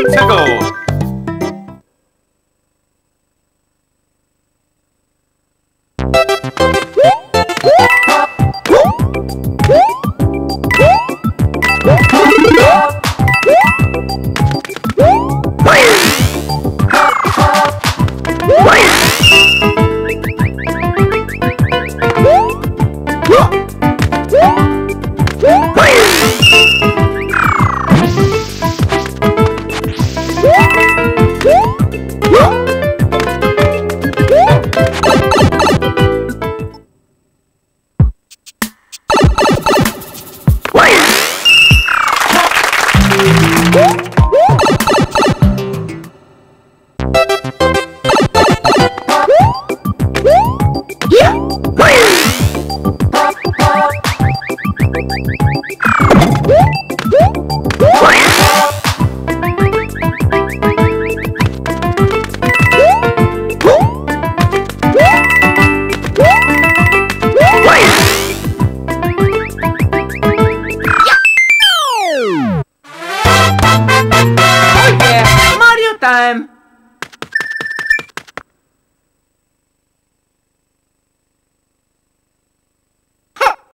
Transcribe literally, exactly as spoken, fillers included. Tickle! What?